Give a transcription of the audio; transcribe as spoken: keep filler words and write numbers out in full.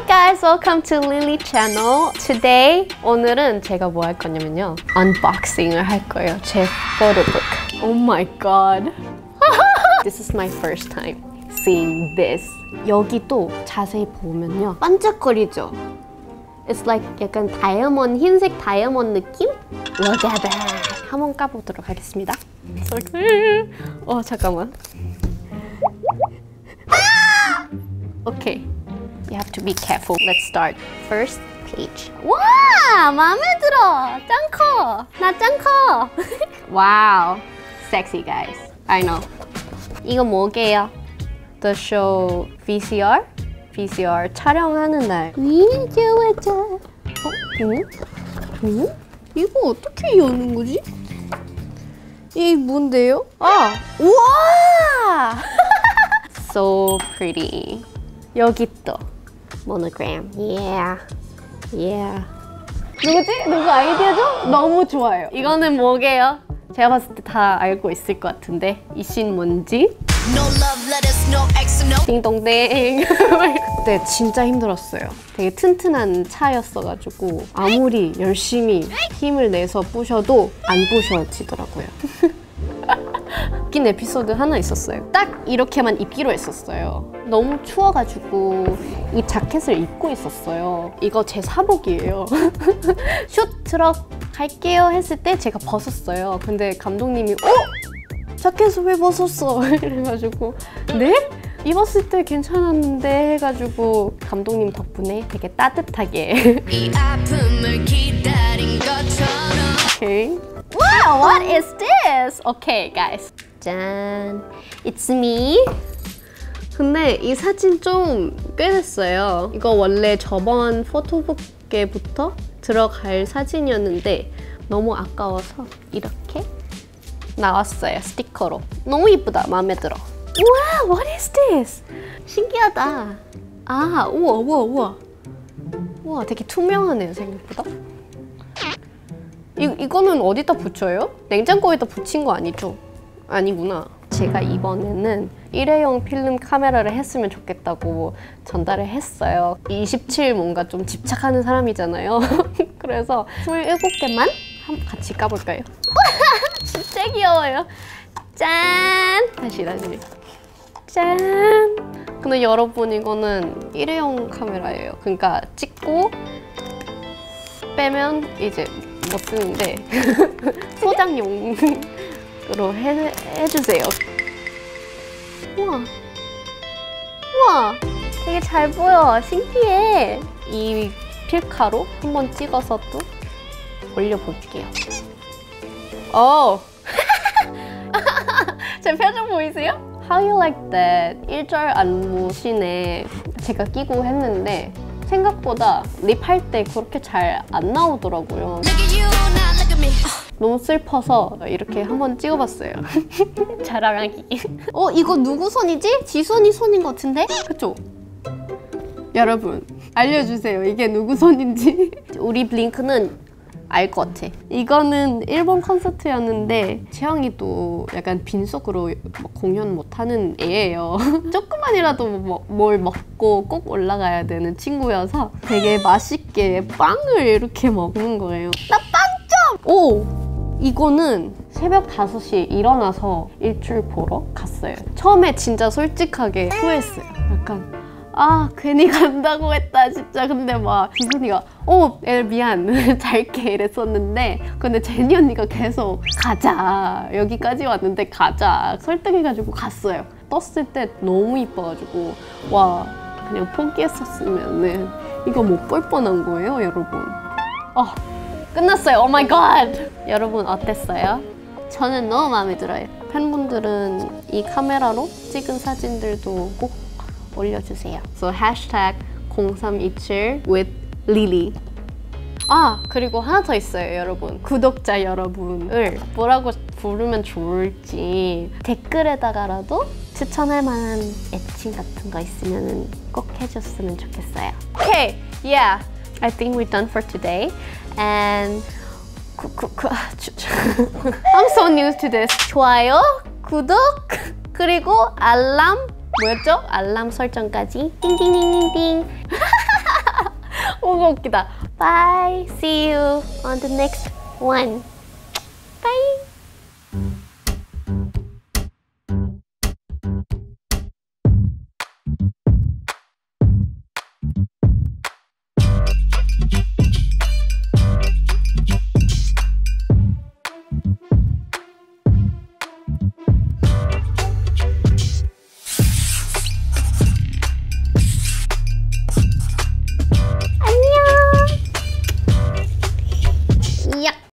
Hi guys, welcome to Lily Channel. Today, 오늘은 제가 뭐 할 거냐면요, 언박싱을 할 거예요. 제 photobook. Oh my god. This is my first time seeing this. 여기도 자세히 보면요, 반짝거리죠? It's like 약간 다이아몬드, 흰색 다이아몬드 느낌? Look at that. 한번 까보도록 하겠습니다. 어, 잠깐만. Okay, you have to be careful. Let's start. First page. 와, 마음에 들어. 짱 커. 나 짱 커. Wow, sexy guys. I know. 이거 뭐게요? The show 브이씨아르? 브이씨아르 촬영하는 날. 이 좋아져. 어? 응? 어? 이거 어떻게 여는 거지? 이게 뭔데요? 아, 우와! So pretty. 여기 또 monogram. Yeah, yeah. 누구지? 누구 아이디어죠? 너무 좋아요. 이거는 뭐게요? 제가 봤을 때 다 알고 있을 것 같은데 이 씬 뭔지? No love letters, no X, no. 딩동댕. 그때 진짜 힘들었어요. 되게 튼튼한 차였어가지고 아무리 열심히 힘을 내서 부셔도 안 부셔지더라고요. 웃긴 에피소드 하나 있었어요. 딱 이렇게만 입기로 했었어요. 너무 추워가지고 이 자켓을 입고 있었어요. 이거 제 사복이에요. 슛 트럭 갈게요 했을 때 제가 벗었어요. 근데 감독님이 어? 자켓을 왜 벗었어? 이래가지고 네? 입었을 때 괜찮았는데 해가지고 감독님 덕분에 되게 따뜻하게 이 아픔을 기다린 것처럼. 오케이. Wow, what is this? Okay, guys. 짠. It's me. 근데 이 사진 좀 꽤 됐어요. 이거 원래 저번 포토북에부터 들어갈 사진이었는데 너무 아까워서 이렇게 나왔어요, 스티커로. 너무 이쁘다, 마음에 들어. 우와, what is this? 신기하다. 아, 우와, 우와, 우와. 우와, 되게 투명하네요, 생각보다. 이, 이거는 어디다 붙여요? 냉장고에다 붙인 거 아니죠? 아니구나. 제가 이번에는 일회용 필름 카메라를 했으면 좋겠다고 전달을 했어요. 이십칠 뭔가 좀 집착하는 사람이잖아요. 그래서 이십칠 개만 같이 까볼까요? 진짜 귀여워요. 짠! 다시 다시. 짠! 근데 여러분, 이거는 일회용 카메라예요. 그러니까 찍고 빼면 이제 못 쓰는데 소장용으로 해, 해주세요. 우와, 우와, 되게 잘 보여. 신기해. 이 필카로 한번 찍어서 또 올려볼게요. 오! 제 표정 보이세요? How You Like That 일 절 안무씬에 제가 끼고 했는데 생각보다 립할 때 그렇게 잘 안 나오더라고요. 너무 슬퍼서 이렇게 한번 찍어봤어요. 자랑하기. 어? 이거 누구 손이지? 지손이 손인 것 같은데? 그쵸? 여러분, 알려주세요. 이게 누구 손인지. 우리 블링크는 알 것 같아. 이거는 일본 콘서트였는데 채영이도 약간 빈속으로 공연 못하는 애예요. 조금만이라도 뭐, 뭘 먹고 꼭 올라가야 되는 친구여서 되게 맛있게 빵을 이렇게 먹는 거예요. 나 빵점! 오! 이거는 새벽 다섯 시에 일어나서 일출 보러 갔어요. 처음에 진짜 솔직하게 후회했어요. 약간 아, 괜히 간다고 했다, 진짜. 근데 막 지순이가 어, 애들 미안, 잘게 이랬었는데, 근데 제니 언니가 계속 가자, 여기까지 왔는데 가자 설득해가지고 갔어요. 떴을 때 너무 이뻐가지고 와, 그냥 포기했었으면은 이거 못 볼 뻔한 거예요, 여러분. 어, 끝났어요. Oh my god. 여러분 어땠어요? 저는 너무 마음에 들어요. 팬분들은 이 카메라로 찍은 사진들도 꼭 올려주세요. So hashtag 공삼이칠 with Lily. 아, 그리고 하나 더 있어요, 여러분. 구독자 여러분을 뭐라고 부르면 좋을지 댓글에다가라도 추천할 만한 애칭 같은 거 있으면 꼭 해줬으면 좋겠어요. Okay, yeah. I think we're done for today. And I'm so new to this. 좋아요, 구독, 그리고 알람. 뭐였죠? 알람 설정까지 띵띵띵띵띵. 너무 웃기다. Bye. See you on the next one. Bye.